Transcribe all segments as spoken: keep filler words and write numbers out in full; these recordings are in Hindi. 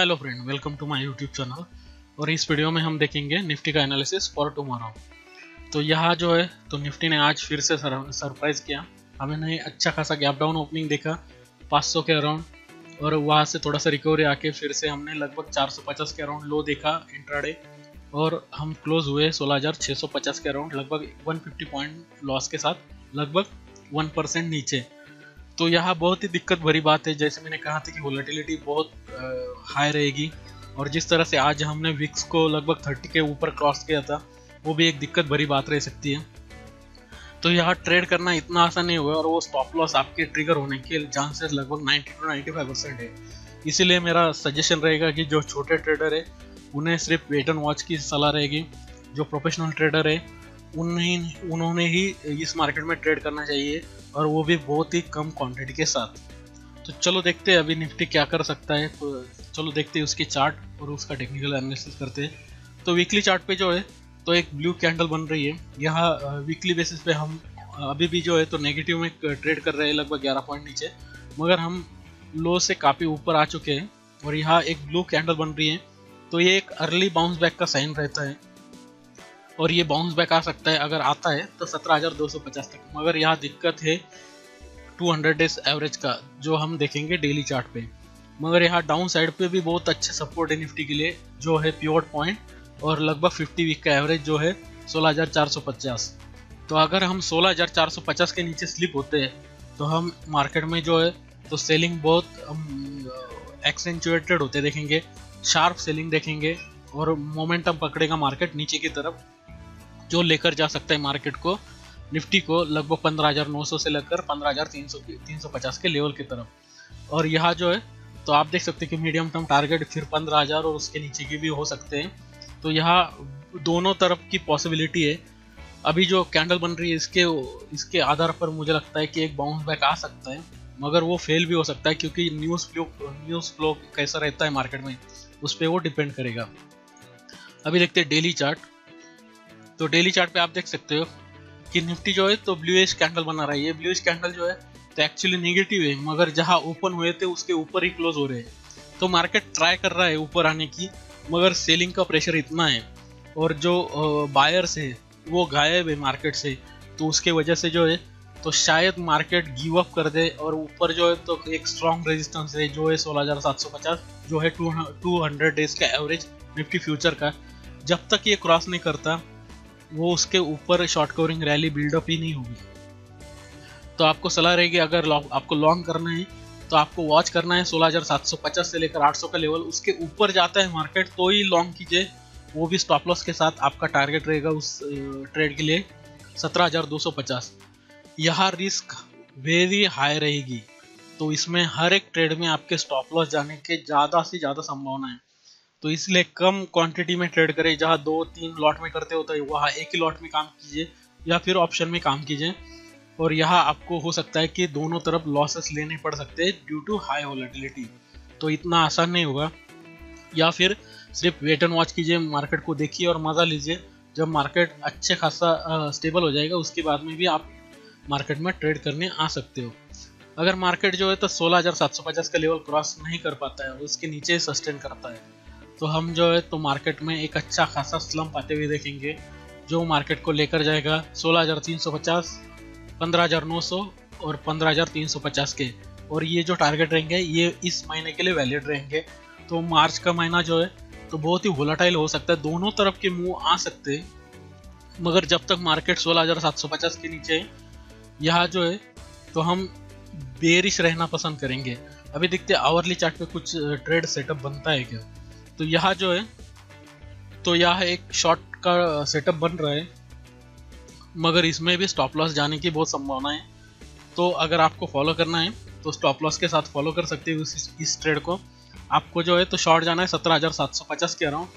Hello friend, welcome to my YouTube channel. और इस वीडियो में हम देखेंगे निफ्टी का एनालिसिस फॉर टुमारो। तो यहाँ जो है तो निफ्टी ने आज फिर से सरप्राइज़ किया। हमने अच्छा खासा गैप डाउन ओपनिंग देखा पाँच सौ के अराउंड, और वहाँ से थोड़ा सा रिकवरी आके फिर से हमने लगभग चार सौ पचास के अराउंड लो देखा इंट्राडे, और हम क्लोज हुए सोलह हज़ार छः सौ पचास के अराउंड, लगभग एक सौ पचास पॉइंट लॉस के साथ, लगभग वन परसेंट नीचे। तो यहाँ बहुत ही दिक्कत भरी बात है। जैसे मैंने कहा था कि वोलेटिलिटी बहुत हाई रहेगी, और जिस तरह से आज हमने विक्स को लगभग तीस के ऊपर क्रॉस किया था, वो भी एक दिक्कत भरी बात रह सकती है। तो यहाँ ट्रेड करना इतना आसान नहीं हुआ, और वो स्टॉप लॉस आपके ट्रिगर होने के चांसेस लगभग नब्बे टू पचानवे परसेंट है। इसीलिए मेरा सजेशन रहेगा कि जो छोटे ट्रेडर है उन्हें सिर्फ वेट एंड वॉच की सलाह रहेगी। जो प्रोफेशनल ट्रेडर है उन्हें उन्होंने ही इस मार्केट में ट्रेड करना चाहिए, और वो भी बहुत ही कम क्वांटिटी के साथ। तो चलो देखते हैं अभी निफ्टी क्या कर सकता है। तो चलो देखते हैं उसकी चार्ट और उसका टेक्निकल एनालिसिस करते हैं। तो वीकली चार्ट पे जो है तो एक ब्लू कैंडल बन रही है। यहाँ वीकली बेसिस पे हम अभी भी जो है तो नेगेटिव में ट्रेड कर रहे हैं, लगभग ग्यारह पॉइंट नीचे, मगर हम लो से काफ़ी ऊपर आ चुके हैं। और यहाँ एक ब्लू कैंडल बन रही है, तो ये एक अर्ली बाउंस बैक का साइन रहता है, और ये बाउंस बैक आ सकता है। अगर आता है तो सत्रह हज़ार दो सौ पचास तक, मगर यहाँ दिक्कत है दो सौ डेज एवरेज का, जो हम देखेंगे डेली चार्ट पे। मगर यहाँ डाउन साइड पे भी बहुत अच्छे सपोर्ट है निफ्टी के लिए, जो है पिवट पॉइंट, और लगभग पचास वीक का एवरेज जो है सोलह हज़ार चार सौ पचास। तो अगर हम सोलह हज़ार चार सौ पचास के नीचे स्लिप होते हैं तो हम मार्केट में जो है तो सेलिंग बहुत एक्सेंचुएटेड होते देखेंगे, शार्प सेलिंग देखेंगे, और मोमेंटम पकड़ेगा मार्केट नीचे की तरफ, जो लेकर जा सकता है मार्केट को, निफ्टी को लगभग पंद्रह हज़ार नौ सौ से लेकर पंद्रह हज़ार तीन सौ पचास के लेवल की तरफ। और यहाँ जो है तो आप देख सकते हैं कि मीडियम टर्म टारगेट फिर पंद्रह हज़ार और उसके नीचे की भी हो सकते हैं। तो यहाँ दोनों तरफ की पॉसिबिलिटी है। अभी जो कैंडल बन रही है इसके इसके आधार पर मुझे लगता है कि एक बाउंस बैक आ सकता है, मगर वो फेल भी हो सकता है, क्योंकि न्यूज़ फ्लो न्यूज़ फ्लो कैसा रहता है मार्केट में उस पर वो डिपेंड करेगा। अभी देखते हैं डेली चार्ट। तो डेली चार्ट पे आप देख सकते हो कि निफ्टी जो है तो ब्लूइश कैंडल बना रही है। ब्लूइश कैंडल जो है तो एक्चुअली नेगेटिव है, मगर जहां ओपन हुए थे उसके ऊपर ही क्लोज हो रहे हैं। तो मार्केट ट्राई कर रहा है ऊपर आने की, मगर सेलिंग का प्रेशर इतना है, और जो बायर्स है वो गायब है मार्केट से। तो उसके वजह से जो है तो शायद मार्केट गिव अप कर दे, और ऊपर जो है तो एक स्ट्रॉन्ग रेजिस्टेंस है जो है सोलह हज़ार सात सौ पचास, जो है टू हंड्रेड डेज का एवरेज निफ्टी फ्यूचर का। जब तक ये क्रॉस नहीं करता वो उसके ऊपर शॉर्ट कवरिंग रैली बिल्डअप ही नहीं होगी। तो आपको सलाह रहेगी, अगर आपको लॉन्ग करना है तो आपको वॉच करना है सोलह हज़ार सात सौ पचास से लेकर आठ सौ का लेवल। उसके ऊपर जाता है मार्केट तो ही लॉन्ग कीजिए, वो भी स्टॉप लॉस के साथ। आपका टारगेट रहेगा उस ट्रेड के लिए सत्रह हज़ार दो सौ पचास। यहाँ रिस्क वेरी हाई रहेगी, तो इसमें हर एक ट्रेड में आपके स्टॉप लॉस जाने के ज़्यादा से ज़्यादा संभावना है। तो इसलिए कम क्वांटिटी में ट्रेड करें। जहाँ दो तीन लॉट में करते होता है वहाँ एक ही लॉट में काम कीजिए, या फिर ऑप्शन में काम कीजिए। और यहाँ आपको हो सकता है कि दोनों तरफ लॉसेस लेने पड़ सकते हैं ड्यू टू हाई वोलेटिलिटी। तो इतना आसान नहीं होगा, या फिर सिर्फ वेट एंड वॉच कीजिए, मार्केट को देखिए और मज़ा लीजिए। जब मार्केट अच्छे खासा स्टेबल हो जाएगा उसके बाद में भी आप मार्केट में ट्रेड करने आ सकते हो। अगर मार्केट जो है तो सोलह हज़ार सात सौ पचास का लेवल क्रॉस नहीं कर पाता है और उसके नीचे सस्टेन करता है, तो हम जो है तो मार्केट में एक अच्छा खासा स्लम्प आते हुए देखेंगे, जो मार्केट को लेकर जाएगा सोलह हज़ार तीन सौ पचास, पंद्रह हज़ार नौ सौ और पंद्रह हज़ार तीन सौ पचास के। और ये जो टारगेट रहेंगे ये इस महीने के लिए वैलिड रहेंगे। तो मार्च का महीना जो है तो बहुत ही वोलेटाइल हो सकता है, दोनों तरफ के मूव आ सकते हैं। मगर जब तक मार्केट सोलह हज़ार सात सौ पचास के नीचे है, यहाँ जो है तो हम बेरिश रहना पसंद करेंगे। अभी देखते हैं आवरली चार्ट पे कुछ ट्रेड सेटअप बनता है क्या। तो यहाँ जो है तो यह एक शॉर्ट का सेटअप बन रहा है, मगर इसमें भी स्टॉप लॉस जाने की बहुत संभावना है। तो अगर आपको फॉलो करना है तो स्टॉप लॉस के साथ फॉलो कर सकते हो इस, इस ट्रेड को। आपको जो है तो शॉर्ट जाना है सत्रह हज़ार सात सौ पचास के अराउंड,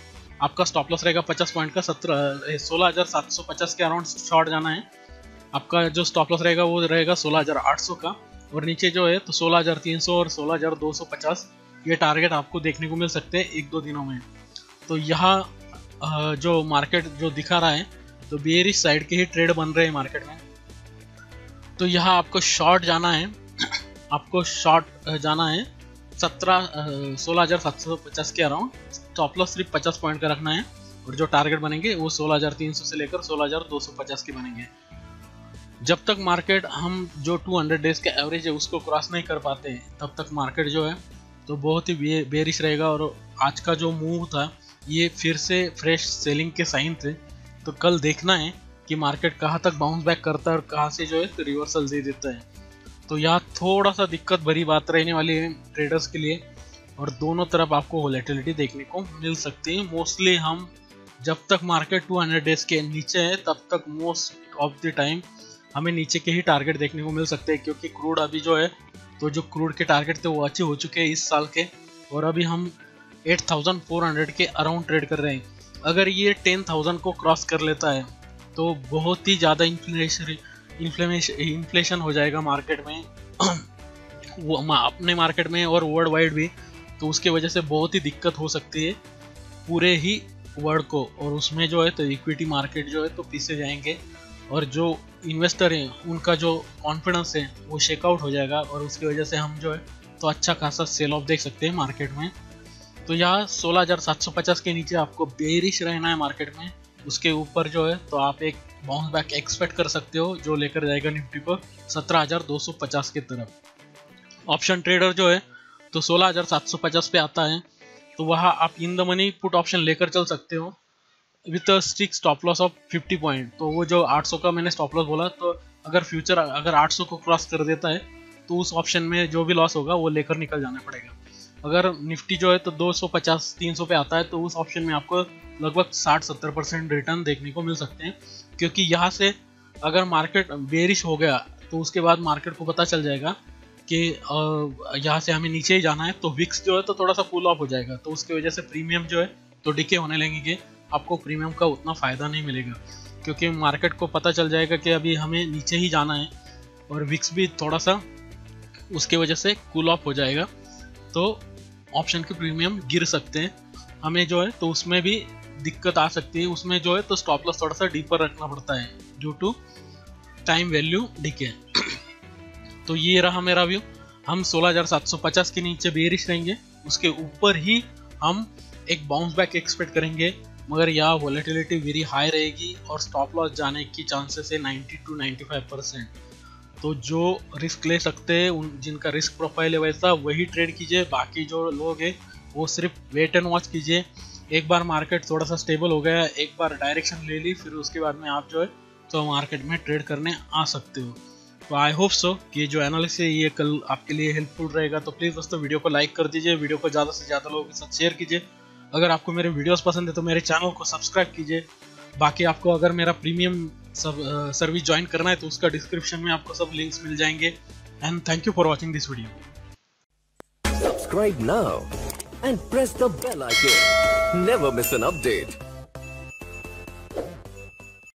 आपका स्टॉप लॉस रहेगा पचास पॉइंट का। सत्रह सोलह हज़ार सात सौ पचास के अराउंड शॉर्ट जाना है, आपका जो स्टॉप लॉस रहेगा वो रहेगा सोलह हज़ार आठ सौ का। और नीचे जो है तो सोलह हज़ार तीन सौ और सोलह हज़ार दो सौ पचास, ये टारगेट आपको देखने को मिल सकते हैं एक दो दिनों में। तो यहाँ जो मार्केट जो दिखा रहा है तो बेरिश साइड के ही ट्रेड बन रहे हैं मार्केट में। तो यहाँ आपको शॉर्ट जाना है, आपको शॉर्ट जाना है सत्रह सोलह हज़ार सात सौ पचास के अराउंड स्टॉप लॉस सिर्फ पचास पॉइंट का रखना है और जो टारगेट बनेंगे वो सोलह हज़ार तीन सौ से लेकर सोलह हज़ार दो सौ पचास के बनेंगे। जब तक मार्केट हम जो टू हंड्रेड डेज का एवरेज है उसको क्रॉस नहीं कर पाते हैं तब तक मार्केट जो है तो बहुत ही बेरिश रहेगा। और आज का जो मूव था ये फिर से फ्रेश सेलिंग के साइन थे, तो कल देखना है कि मार्केट कहाँ तक बाउंस बैक करता है और कहाँ से जो है तो रिवर्सल दे देता है। तो यहाँ थोड़ा सा दिक्कत भरी बात रहने वाली है ट्रेडर्स के लिए और दोनों तरफ आपको वोलेटिलिटी देखने को मिल सकती है। मोस्टली हम जब तक मार्केट टू हंड्रेड डेज के नीचे है तब तक मोस्ट ऑफ द टाइम हमें नीचे के ही टारगेट देखने को मिल सकते हैं, क्योंकि क्रूड अभी जो है तो जो क्रूड के टारगेट थे वो अच्छे हो चुके हैं इस साल के और अभी हम एट थाउजेंड फोर हंड्रेड के अराउंड ट्रेड कर रहे हैं। अगर ये टेन थाउजेंड को क्रॉस कर लेता है तो बहुत ही ज़्यादा इन्फ्लेशन इन्फ्लेशन इन्फ्लेशन हो जाएगा मार्केट में, वो अपने मार्केट में और वर्ल्ड वाइड भी। तो उसके वजह से बहुत ही दिक्कत हो सकती है पूरे ही वर्ल्ड को और उसमें जो है तो इक्विटी मार्केट जो है तो पीछे जाएंगे और जो इन्वेस्टर हैं उनका जो कॉन्फिडेंस है वो शेकआउट हो जाएगा और उसकी वजह से हम जो है तो अच्छा खासा सेल ऑफ देख सकते हैं मार्केट में। तो यहाँ सोलह हज़ार सात सौ पचास के नीचे आपको बेरिश रहना है मार्केट में, उसके ऊपर जो है तो आप एक बाउंस बैक एक्सपेक्ट कर सकते हो जो लेकर जाएगा निफ्टी को सत्रह हज़ार दो सौ पचास के तरफ। ऑप्शन ट्रेडर जो है तो सोलह हज़ार सात सौ पचास पे आता है तो वहाँ आप in the money put option लेकर चल सकते हो with strict stop loss of fifty point. तो वो जो आठ सौ का मैंने स्टॉप लॉस बोला, तो अगर फ्यूचर अगर आठ सौ को क्रॉस कर देता है तो उस ऑप्शन में जो भी लॉस होगा वो लेकर निकल जाना पड़ेगा। अगर निफ्टी जो है तो दो सौ पचास तीन सौ पे आता है तो उस ऑप्शन में आपको लगभग साठ सत्तर परसेंट रिटर्न देखने को मिल सकते हैं, क्योंकि यहाँ से अगर मार्केट बेरिश हो गया तो उसके बाद मार्केट को पता चल जाएगा कि यहाँ से हमें नीचे ही जाना है। तो विक्स जो है तो थोड़ा सा कूल ऑफ हो जाएगा, तो उसकी वजह से प्रीमियम जो है तो डिके होने लगेंगे, आपको प्रीमियम का उतना फ़ायदा नहीं मिलेगा क्योंकि मार्केट को पता चल जाएगा कि अभी हमें नीचे ही जाना है और विक्स भी थोड़ा सा उसके वजह से कूल ऑफ हो जाएगा। तो ऑप्शन के प्रीमियम गिर सकते हैं, हमें जो है तो उसमें भी दिक्कत आ सकती है। उसमें जो है तो स्टॉप लॉस थोड़ा सा डीपर रखना पड़ता है due to time value decay. तो ये रहा मेरा व्यू, हम सोलह हज़ार सात सौ पचास के नीचे बेरिश रहेंगे, उसके ऊपर ही हम एक बाउंस बैक एक्सपेक्ट करेंगे, मगर यह वॉलेटिलिटी वेरी हाई रहेगी और स्टॉप लॉस जाने की चांसेस है ninety two ninety five percent. तो जो रिस्क ले सकते हैं उन जिनका रिस्क प्रोफाइल है वैसा वही ट्रेड कीजिए, बाकी जो लोग हैं वो सिर्फ वेट एंड वॉच कीजिए। एक बार मार्केट थोड़ा सा स्टेबल हो गया, एक बार डायरेक्शन ले ली, फिर उसके बाद में आप जो है तो मार्केट में ट्रेड करने आ सकते हो। तो आई होप सो कि जो एनालिसिस है ये कल आपके लिए हेल्पफुल रहेगा। तो प्लीज़ दोस्तों वीडियो को लाइक कर दीजिए, वीडियो को ज़्यादा से ज़्यादा लोगों के साथ शेयर कीजिए। अगर आपको मेरे वीडियोज़ पसंद है तो मेरे चैनल को सब्सक्राइब कीजिए। बाकी आपको अगर मेरा प्रीमियम सब सर्विस ज्वाइन करना है तो उसका डिस्क्रिप्शन में आपको सब लिंक्स मिल जाएंगे। And thank you for watching this video. Subscribe now and press the bell icon. Never miss an update.